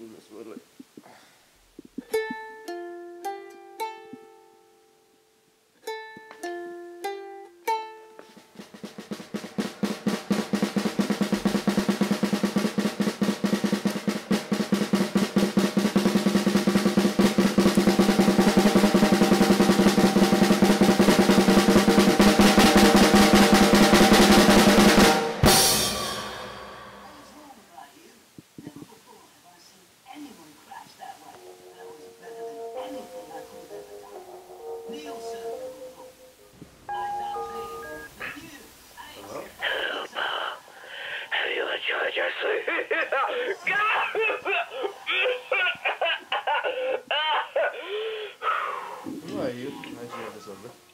Let's move. Who are you?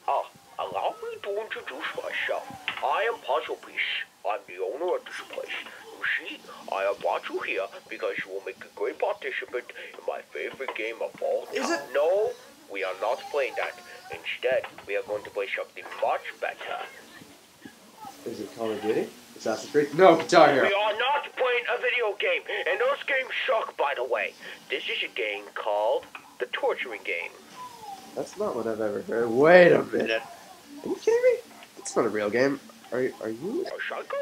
Oh, allow me to introduce myself. I am Puzzle Piece. I'm the owner of this place. You see, I have brought you here because you will make a great participant in my favorite game of all time. Is it? No, we are not playing that. Instead, we are going to play something much better. Is it Call of Duty? Assassin's Creed? No, Guitar Hero. We are not playing a video game, and those games suck, by the way. This is a game called The Torturing Game. That's not what I've ever heard. Wait a minute. Are you kidding me? It's not a real game. Are you a psycho?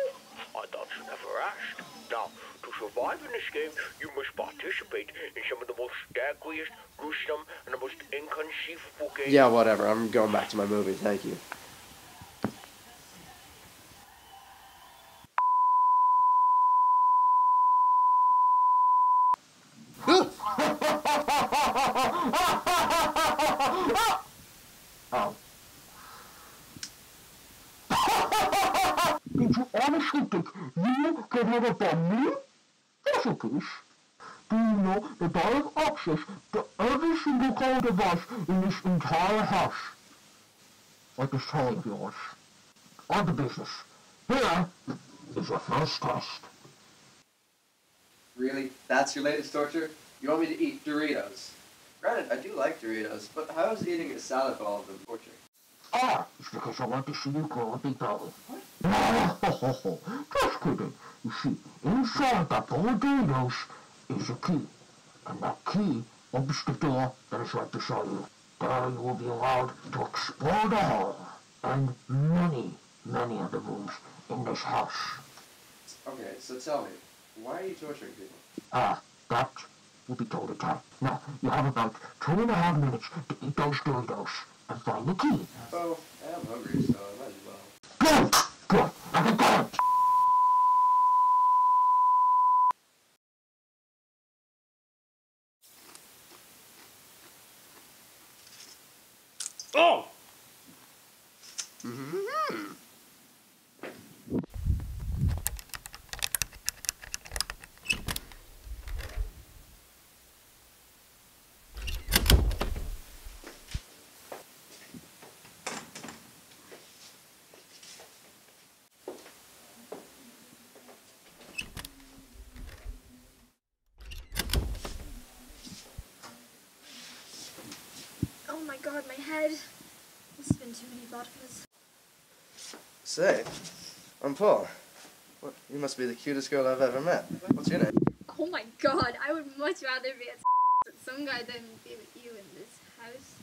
I thought you never asked. Now, to survive in this game, you must participate in some of the most deadliest, gruesome, and the most inconceivable games. Yeah, whatever. I'm going back to my movie. Thank you. Did you honestly think you could have it for me? Puzzle Piece. Do you know that I have access to every single color device in this entire house? Like a soul of yours. On the business. Here is your first test. Really? That's your latest torture? You want me to eat Doritos? Granted, I do like Doritos, but how is eating a salad all of them torture? Ah, it's because I want to see you grow a big belly. What? No, just kidding. You see, inside that bowl of Doritos is a key. And that key opens the door that is right beside you. There you will be allowed to explore the hall. And many, many other rooms in this house. Okay, so tell me, why are you torturing people? Ah, that will be told in time. Now, you have about 2.5 minutes to eat those Doritos. And find the key. Oh, I am hungry, so I might as well. Good! Good! I can go! Oh! Mm-hmm. Oh my god, my head. This has been too many vodkas. Say, I'm Paul. What, you must be the cutest girl I've ever met. What's your name? Oh my god, I would much rather be at some guy than be with you in this house.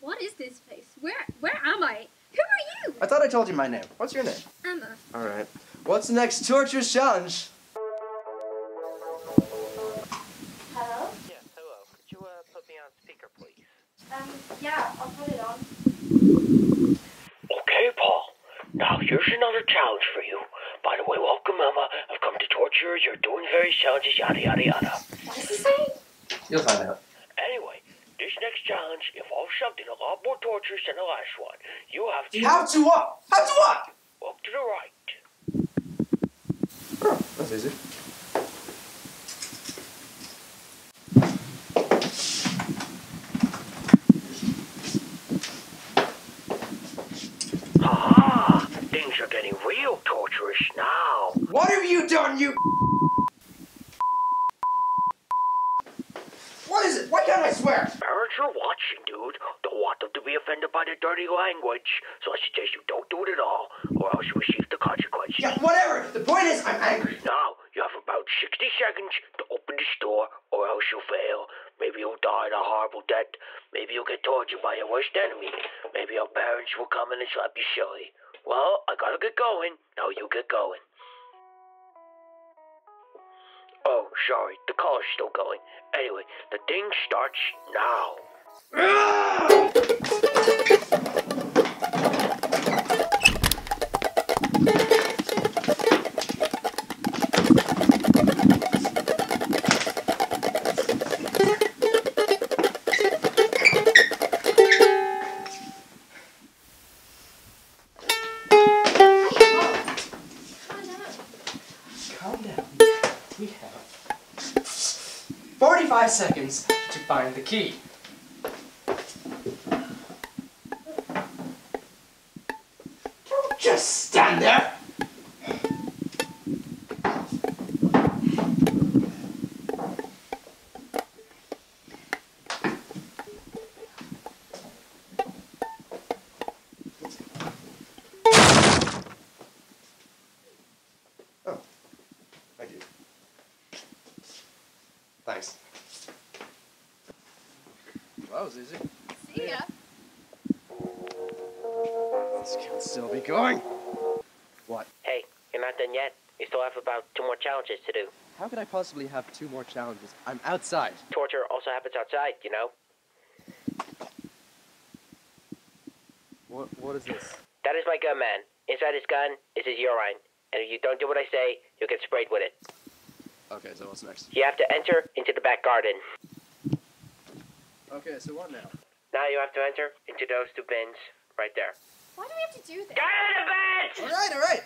What is this place? Where am I? Who are you? I thought I told you my name. What's your name? Emma. Alright. What's the next torture challenge? Hello? Yes, hello. Could you put me on speaker, please? Yeah, I'll put it on. Okay, Paul. Now, here's another challenge for you. By the way, welcome, Emma. I've come to torture. You're doing various challenges, yada, yada, yada. What did he say? You'll find out. Anyway, this next challenge involves something a lot more torturous than the last one. You have to... How to what? How to what? Walk to the right. Oh, that's easy. Now. What have you done, you? What is it? Why can't I swear? Parents are watching, dude. Don't want them to be offended by the dirty language, so I suggest you don't do it at all, or else you receive the consequences. Yeah, whatever. The point is, I'm angry. Now, you have about 60 seconds to open open this door or else you'll fail. Maybe you'll die in a horrible death. Maybe you'll get tortured by your worst enemy. Maybe your parents will come in and slap you silly. Well, I gotta get going. Now you get going. Oh, sorry, the caller's still going. Anyway, the thing starts now. Calm down. We have 45 seconds to find the key. Just stand there. Oh, I did. Thanks. Well, that was easy. See ya. This can still be going. What? Hey, you're not done yet. You still have about 2 more challenges to do. How could I possibly have 2 more challenges? I'm outside. Torture also happens outside, you know. What is this? That is my gun, man. Inside his gun is his urine. And if you don't do what I say, you'll get sprayed with it. Okay, so what's next? You have to enter into the back garden. Okay, so what now? Now you have to enter into those 2 bins right there. Why do we have to do this? Get out of the bed! Alright, alright!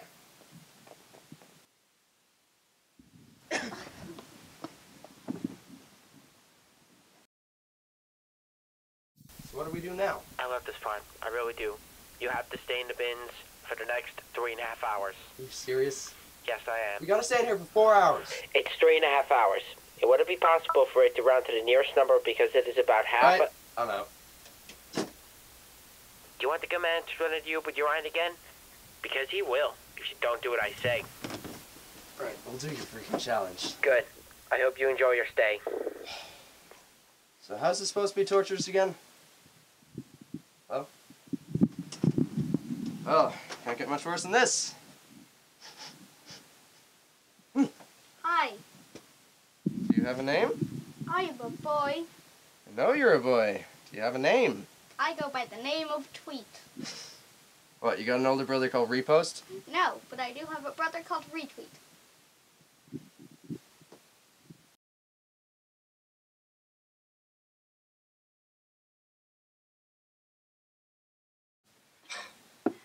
So what do we do now? I love this farm. I really do. You have to stay in the bins for the next 3.5 hours. Are you serious? Yes, I am. We gotta stay in here for 4 hours. It's 3.5 hours. It wouldn't be possible for it to round to the nearest number because it is about half a... I don't know. Do you want the good man to run into you with your iron again? Because he will, if you don't do what I say. Right, we'll do your freaking challenge. Good. I hope you enjoy your stay. So how's this supposed to be tortures again? Oh. Oh, can't get much worse than this. Hi. Do you have a name? I am a boy. I know you're a boy. Do you have a name? I go by the name of Tweet. What, you got an older brother called Repost? No, but I do have a brother called Retweet.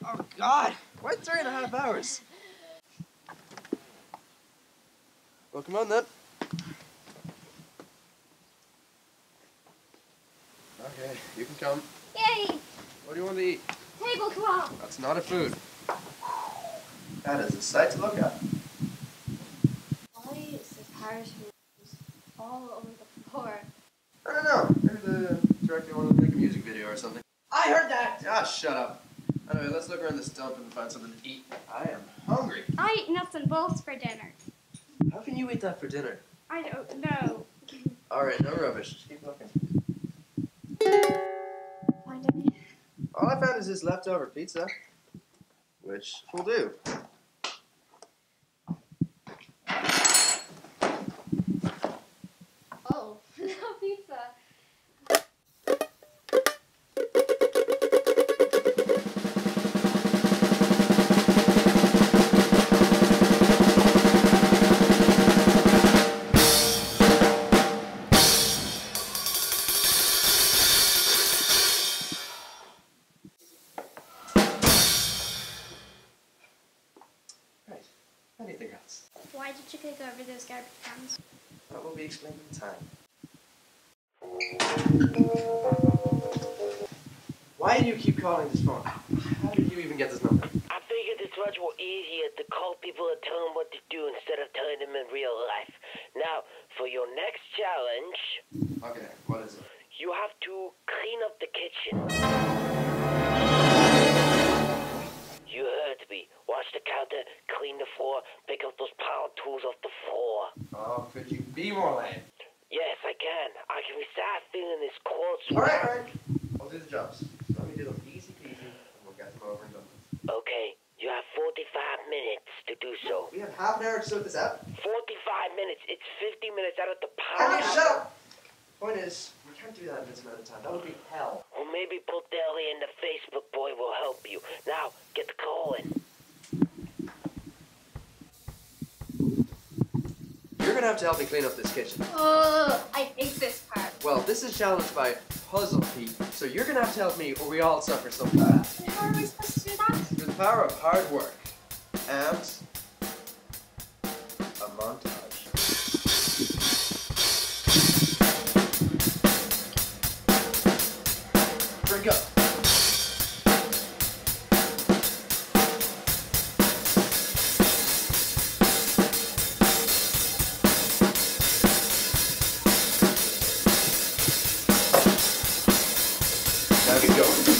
Oh God, why 3.5 hours? Well, come on then. Okay, you can come. Yay! What do you want to eat? Tablecloth! That's not a food. That is a sight to look at. Why is the parish all over the floor? I don't know. Maybe the director wanted to make a music video or something. I heard that! Ah, shut up. Anyway, let's look around this dump and find something to eat. I am hungry. I eat nuts and bolts for dinner. How can you eat that for dinner? I don't know. Alright, no rubbish. Just keep looking. All I found is this leftover pizza, which will do. Oh, no pizza. Anything else? Why did you kick over those garbage cans? That will be explained in time. Why do you keep calling this phone? How did you even get this number? I figured it's much more easier to call people and tell them what to do instead of telling them in real life. Now, for your next challenge... Okay, what is it? You have to clean up the kitchen. You heard me. Watch the counter, clean seen the four, pick up those power tools of the four. Oh, could you be more lame? Yes, I can. I can be sad feeling this cold sweat. Alright. I'll do the jumps. Let me do them easy peasy, and we'll get them over and done with. Okay, you have 45 minutes to do so. We have half an hour to sort this out? 45 minutes. It's 50 minutes out of the power. Hey, shut up! Point is, we can't do that in this amount of time. That would be hell. Well, maybe put Deli in the Facebook boy will help you. Now, get the call in. You're gonna have to help me clean up this kitchen. Oh, I hate this part. Well, this is challenged by Puzzle Piece, so you're gonna have to help me, or we all suffer some bad. How are we supposed to do that? Through the power of hard work and a montage. Go. Now get going.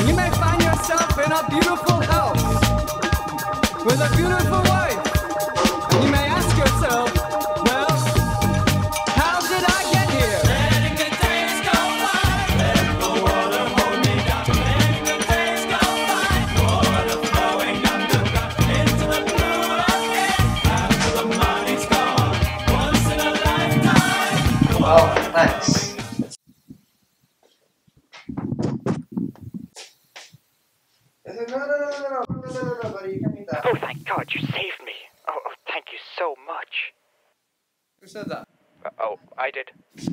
And you may find yourself in a beautiful house with a beautiful wife. And you may ask yourself, well, how did I get here? Letting the days go by, let the water hold me down. Letting the days go by, water flowing underground into the blue again. After the money's gone, once in a lifetime. Well, thanks. No, buddy, you can eat that. Oh, thank God, you saved me. Oh, thank you so much. Who said that? Oh, I did. In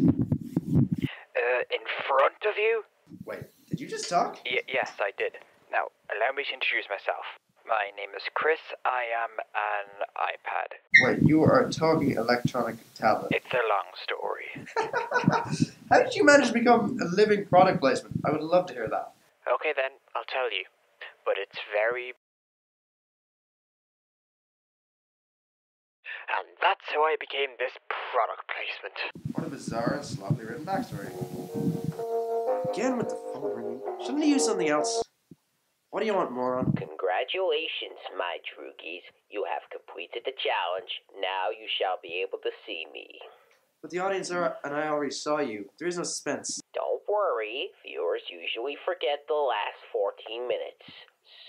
front of you? Wait, did you just talk? Yes, I did. Now, allow me to introduce myself. My name is Chris. I am an iPad. Wait, you are a talking electronic tablet. It's a long story. How did you manage to become a living product placement? I would love to hear that. Okay then, I'll tell you. But it's very... And that's how I became this product placement. What a bizarre and sloppily written backstory. Again with the phone ringing. Shouldn't he use something else? What do you want, moron? Congratulations, my droogies. You have completed the challenge. Now you shall be able to see me. But the audience are, and I already saw you. There is no suspense. Don't worry. Viewers usually forget the last 14 minutes.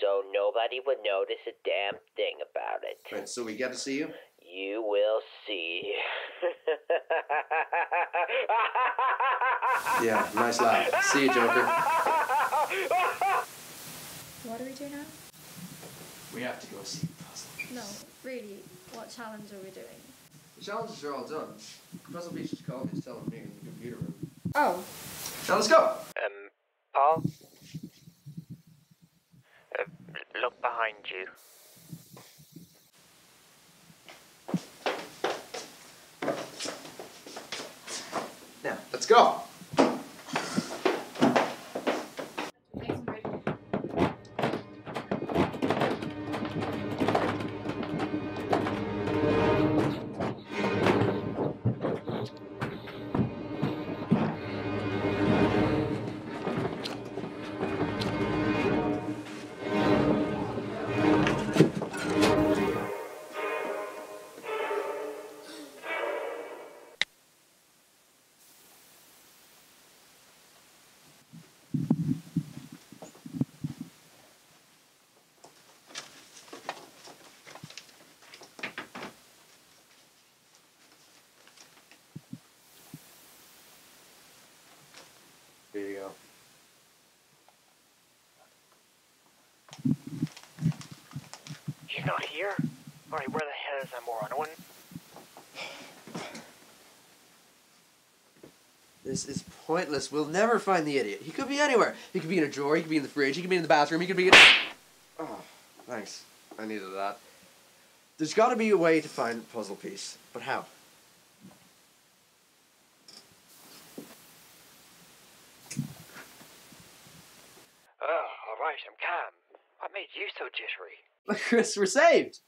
So nobody would notice a damn thing about it. Right, so we get to see you? You will see. Yeah, nice laugh. See you, Joker. What do we do now? We have to go see Puzzle Piece. No, really, what challenge are we doing? The challenges are all done. Puzzle Piece just called me to tell him in the computer room. Oh. Now let's go! Paul? Look behind you. Now, let's go! There you go. He's not here? Alright, where the hell is that moron? This is pointless. We'll never find the idiot. He could be anywhere. He could be in a drawer, he could be in the fridge, he could be in the bathroom, he could be in... Oh, thanks. I needed that. There's got to be a way to find the puzzle piece, but how? Oh, alright, I'm calm. What made you so jittery? Chris, we're saved!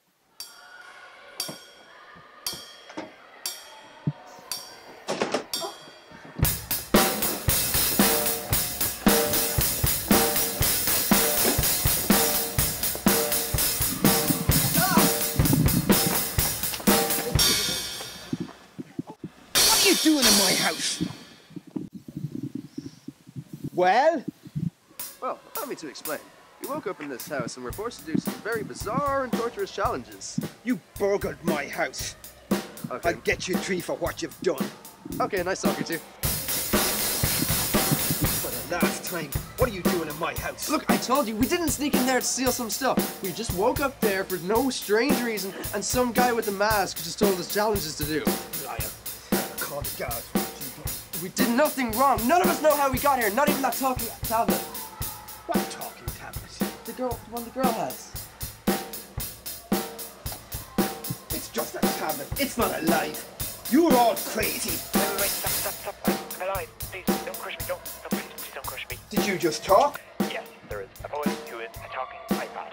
Doing in my house? Well, allow me to explain. We woke up in this house and were forced to do some very bizarre and torturous challenges. You burgled my house. Okay. I'll get you a tree for what you've done. Okay, nice talking to you. For the last time, what are you doing in my house? Look, I told you, we didn't sneak in there to steal some stuff. We just woke up there for no strange reason, and some guy with a mask just told us challenges to do. Liar. God, we did nothing wrong. None of us know how we got here. Not even that talking tablet. What talking tablet? The one the girl has. It's just a tablet. It's not alive. You're all crazy. Wait, stop. I'm alive. Please, don't crush me. Please don't crush me. Did you just talk? Yes, there is a boy who is a talking iPad.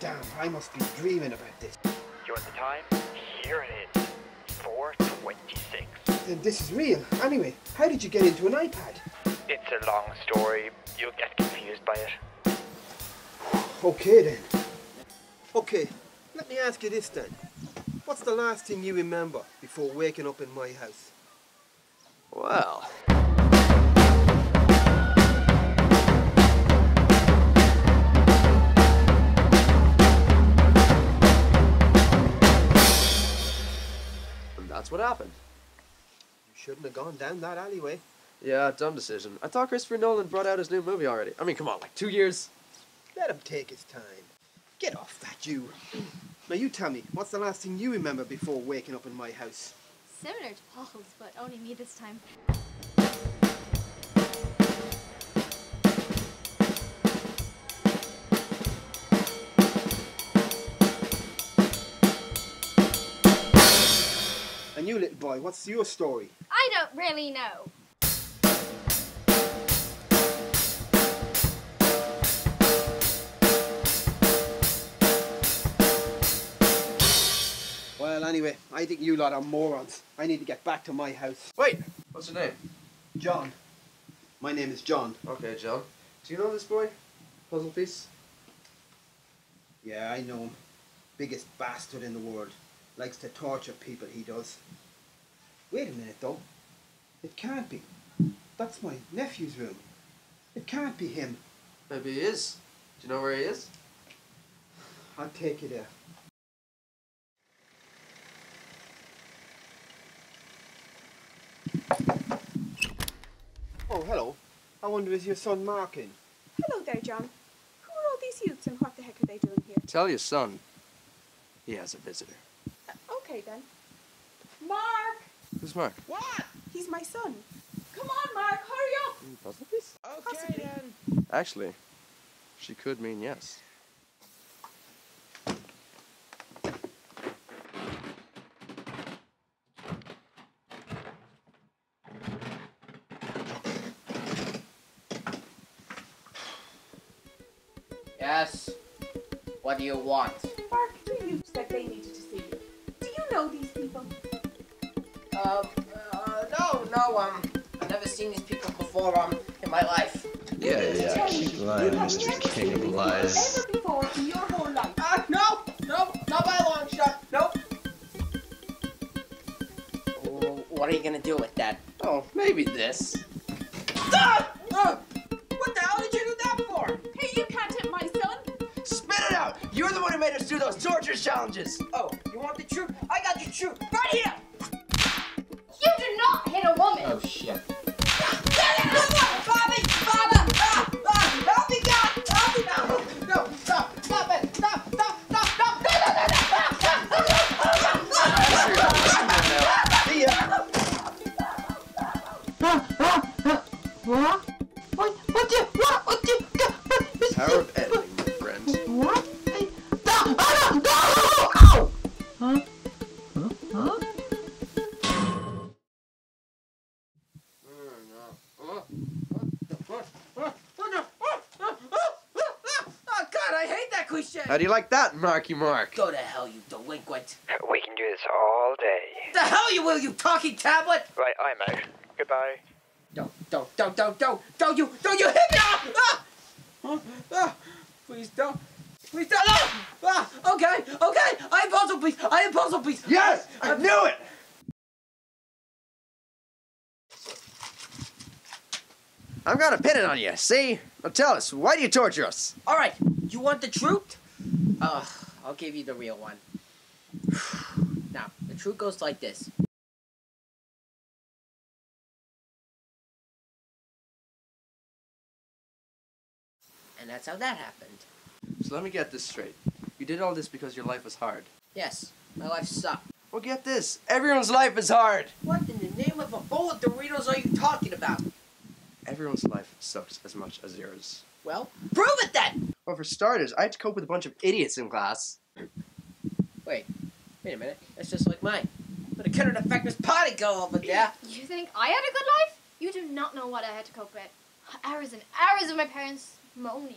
Damn, I must be dreaming about this. Do you want the time? Here it is. 4:26. Then this is real. Anyway, how did you get into an iPad? It's a long story. You'll get confused by it. Okay then. Okay, let me ask you this then. What's the last thing you remember before waking up in my house? Well... that's what happened. You shouldn't have gone down that alleyway. Yeah, dumb decision. I thought Christopher Nolan brought out his new movie already. I mean, come on, like 2 years? Let him take his time. Get off that, you. Now you tell me, what's the last thing you remember before waking up in my house? Similar to Paul's, but only me this time. And you, little boy, what's your story? I don't really know. Well, anyway, I think you lot are morons. I need to get back to my house. Wait, what's your name? John. My name is John. Okay, John. Do you know this boy? Puzzle Piece? Yeah, I know him. Biggest bastard in the world. Likes to torture people, he does. Wait a minute, though. It can't be. That's my nephew's room. It can't be him. Maybe he is. Do you know where he is? I'll take you there. Oh, hello. I wonder, is your son Mark in? Hello there, John. Who are all these youths and what the heck are they doing here? Tell your son he has a visitor. Okay, then. Mark! Who's Mark? What? He's my son. Come on, Mark, hurry up! Puzzle piece? Okay, possibly. Then. Actually, she could mean yes. Yes? What do you want? Mark, do you expect they needed to see you? Know these people? I've never seen these people before, in my life. Yeah, keep lying, Mr. King of Lies. Ever before in your whole life. No, not by a long shot, nope. Oh, what are you gonna do with that? Oh, maybe this. Ah! What the hell did you do that for? Hey, you can't hit my son. Spit it out! You're the one who made us do those torture challenges! Oh, you want the truth? I got the truth! Right here! You do not hit a woman! Oh, shit. Bobby! Baba! Help me, God! Help me! No! Stop! Stop it! Stop! What? What? Power of editing, my friend. What? No! situation. How do you like that, Marky Mark? Go to hell, you delinquent. We can do this all day. The hell you will, you talking tablet! Right, I'm out. Goodbye. Don't you hit me! Ah! Ah! Ah! Please don't. Please don't. Ah! Ah! Okay, okay. I am Puzzle Piece. I am Puzzle Piece. Yes, I knew it. I'm gonna pin it on you, see? Now tell us, why do you torture us? Alright, you want the truth? I'll give you the real one. Now, the truth goes like this. And that's how that happened. So let me get this straight. You did all this because your life was hard. Yes, my life sucked. Well, get this, everyone's life is hard! What in the name of a bowl of Doritos are you talking about? Everyone's life sucks as much as yours. Well, prove it then! Well, for starters, I had to cope with a bunch of idiots in class. Wait a minute. That's just like mine. But it couldn't affect this potty girl over there. You think I had a good life? You do not know what I had to cope with. Hours and hours of my parents moaning.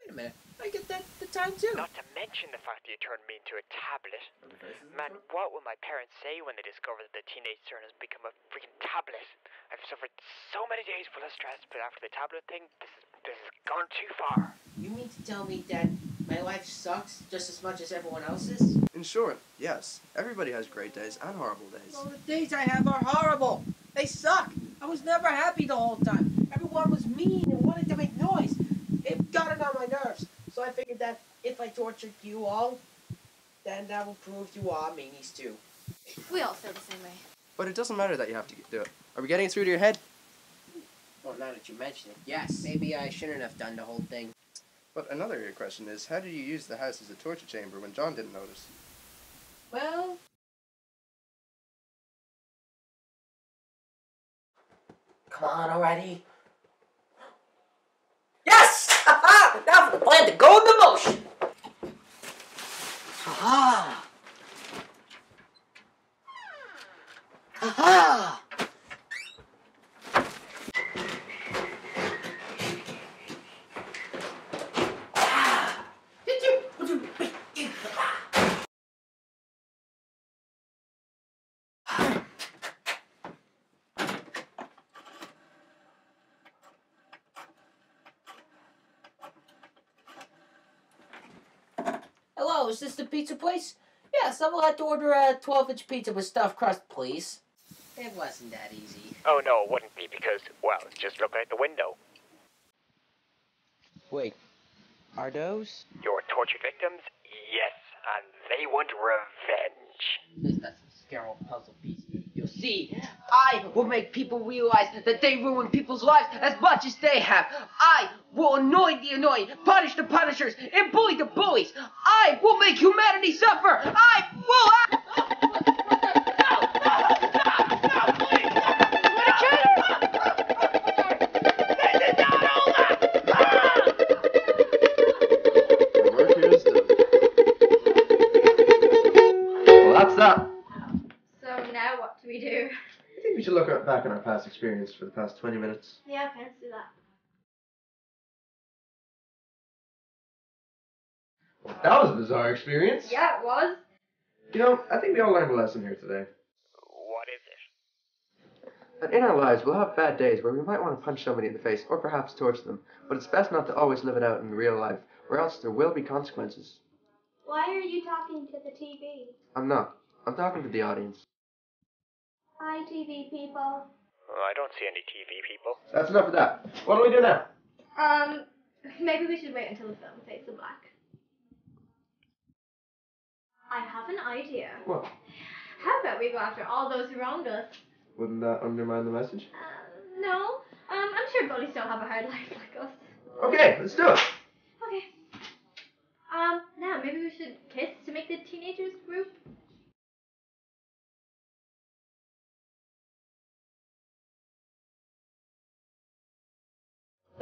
Wait a minute. I get that the time too. Not to mention the fact that you turned me into a tablet. Man, what will my parents say when they discover that the teenage son has become a freaking tablet? I've suffered so many days full of stress, but after the tablet thing, this has gone too far. You mean to tell me that my life sucks just as much as everyone else's? In short, yes. Everybody has great days and horrible days. All the days I have are horrible. They suck. I was never happy the whole time. Everyone was mean and wanted to make noise. It got it on my nerves. So I figured that if I tortured you all, then that will prove you are meanies too. We all feel the same way. But it doesn't matter that you have to do it. Are we getting it through to your head? Well, now that you mention it, yes. Maybe I shouldn't have done the whole thing. But another question is, how did you use the house as a torture chamber when John didn't notice? Well... Come on already. Now for the plan to go into motion! Ha-ha! Ha-ha! Hello, is this the pizza place? Yes, I would like to order a 12-inch pizza with stuffed crust, please. It wasn't that easy. Oh no, it wouldn't be because, well, just look out the window. Wait, are those? Your tortured victims? Yes, and they want revenge. That's some scary old Puzzle Piece. You'll see, I will make people realize that they ruin people's lives as much as they have. I will annoy the annoying, punish the punishers, and bully the bullies. I will make humanity suffer. I will... We should look back on our past experience for the past 20 minutes. Yeah, okay, let's do that. Well, that was a bizarre experience. Yeah, it was. You know, I think we all learned a lesson here today. What is it? That in our lives, we'll have bad days where we might want to punch somebody in the face or perhaps torture them, but it's best not to always live it out in real life, or else there will be consequences. Why are you talking to the TV? I'm not. I'm talking to the audience. Hi, TV people. I don't see any TV people. That's enough of that. What do we do now? Maybe we should wait until the film fades to black. I have an idea. What? How about we go after all those who wronged us? Wouldn't that undermine the message? No. I'm sure bullies don't have a hard life like us. Okay, let's do it. Okay. Now maybe we should kiss to make the teenagers group.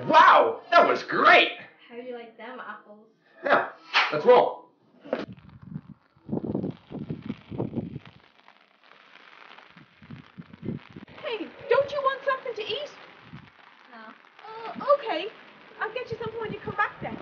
Wow! That was great! How do you like them apples? Now, let's roll. Hey, don't you want something to eat? No. Okay. I'll get you something when you come back then.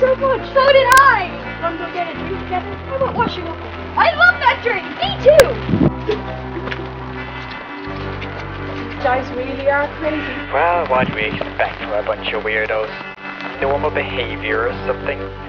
so much. So did I. Want to go get a drink together? How about washing up? I love that drink. Me too. You guys really are crazy. Well, what do we expect from a bunch of weirdos? Normal behavior or something?